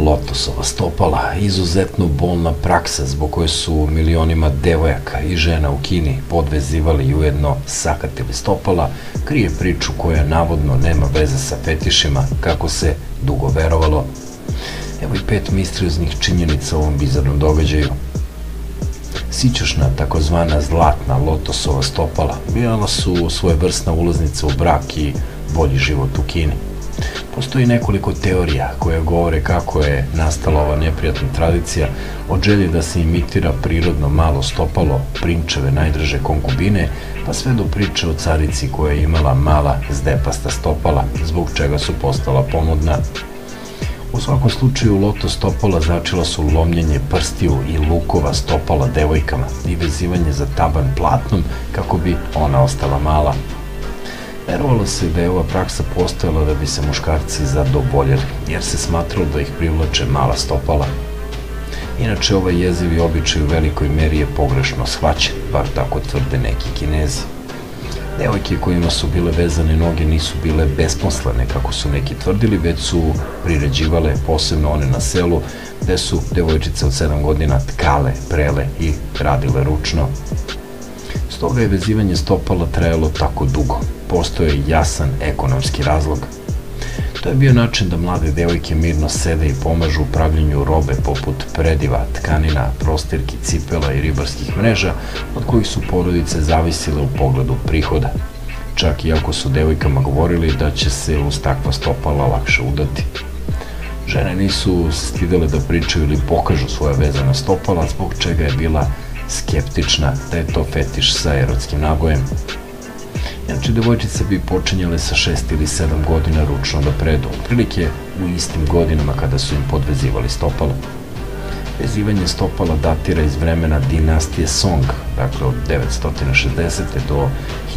Lotosova stopala, izuzetno bolna praksa zbog koje su milionima devojaka i žena u Kini podvezivali i ujedno sakatili stopala, krije priču koja navodno nema veze sa fetišima, kako se dugo verovalo. Evo i 5 misterioznih činjenica u ovom bizarnom događaju. Sićušna, takozvana zlatna lotosova stopala, bila su svojevrsna ulaznica u brak i bolji život u Kini. Postoji nekoliko teorija koje govore kako je nastala ova neprijatna tradicija od želje da se imitira prirodno malo stopalo prinčeve najdraže konkubine, pa sve do priče o carici koja je imala mala zdepasta stopala, zbog čega su postala pomodna. U svakom slučaju, loto stopala značila su lomljenje prstiju i lukova stopala devojkama i vezivanje za taban platnom kako bi ona ostala mala. Verovalo se da je ova praksa postojala da bi se muškarci zadovoljili, jer se smatralo da ih privlače mala stopala. Inače, ovaj jezivi običaj u velikoj meri je pogrešno shvaćen, bar tako tvrde neki Kinezi. Devojke kojima su bile vezane noge nisu bile besposlene, kako su neki tvrdili, već su priređivale, posebno one na selu, gde su devojčice od 7 godina tkale, prele i radile ručno. Stoga je vezivanje stopala trajalo tako dugo. Postoje jasan ekonomski razlog. To je bio način da mlade devojke mirno sede i pomažu u pravljenju robe poput prediva, tkanina, prostirki, cipela i ribarskih mreža, od kojih su porodice zavisile u pogledu prihoda. Čak i ako su devojkama govorili da će se uz takva stopala lakše udati. Žene nisu se stidele da pričaju ili pokažu svoja vezana stopala, zbog čega je bila skeptična da je to fetiš sa erotskim nabojem. Inače, devojčice bi počinjale sa 6 ili 7 godina ručno da predu, otprilike u istim godinama kada su im podvezivali stopala. Vezivanje stopala datira iz vremena dinastije Song, dakle od 960. do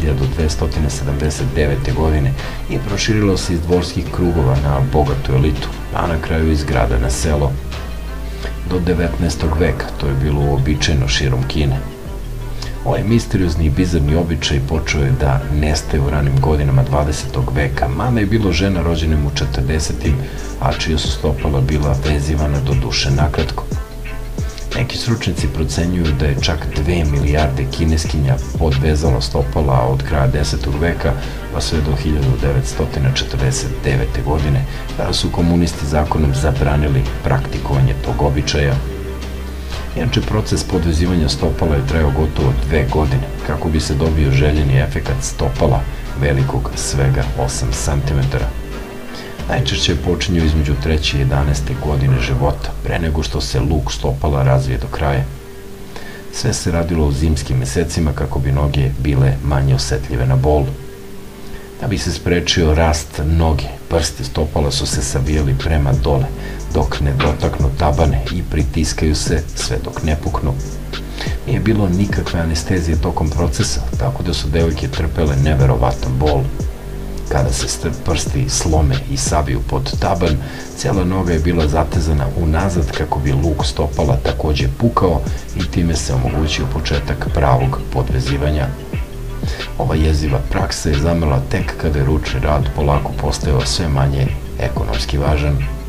1279. godine, i proširilo se iz dvorskih krugova na bogatu elitu, a na kraju iz grada na selo. Do 19. veka to je bilo uobičajeno širom Kine. Ovaj misteriozni i bizarni običaj počeo je da nestaje u ranim godinama 20. veka, mada je bilo žena rođenim u 40-im, a čija su stopala bila vezivana do duše nakratko. Neki stručnjaci procenjuju da je čak 2 milijarde Kineskinja podvezalo stopala od kraja 10. veka pa sve do 1949. godine, kada su komunisti zakonom zabranili praktikovanje tog običaja. Inače, proces podvezivanja stopala je trajao gotovo 2 godine, kako bi se dobio željeni efekat stopala velikog svega 8 cm. Najčešće je počinjao između 3. i 11. godine života, pre nego što se luk stopala razvije do kraja. Sve se radilo u zimskim mesecima kako bi noge bile manje osetljive na bol. Da bi se sprečio rast noge, prsti stopala su se savijali prema dole, dok ne dotaknu tabane i pritiskaju se sve dok ne puknu. Nije bilo nikakve anestezije tokom procesa, tako da su devojke trpele neverovatan bol. Kada se prsti slome i sabiju pod taban, cijela noga je bila zatezana unazad kako bi luk stopala takođe pukao i time se omogućio početak pravog podvezivanja. Ova jeziva praksa je zamrla tek kada je ručni rad polako postajao sve manje ekonomski važan.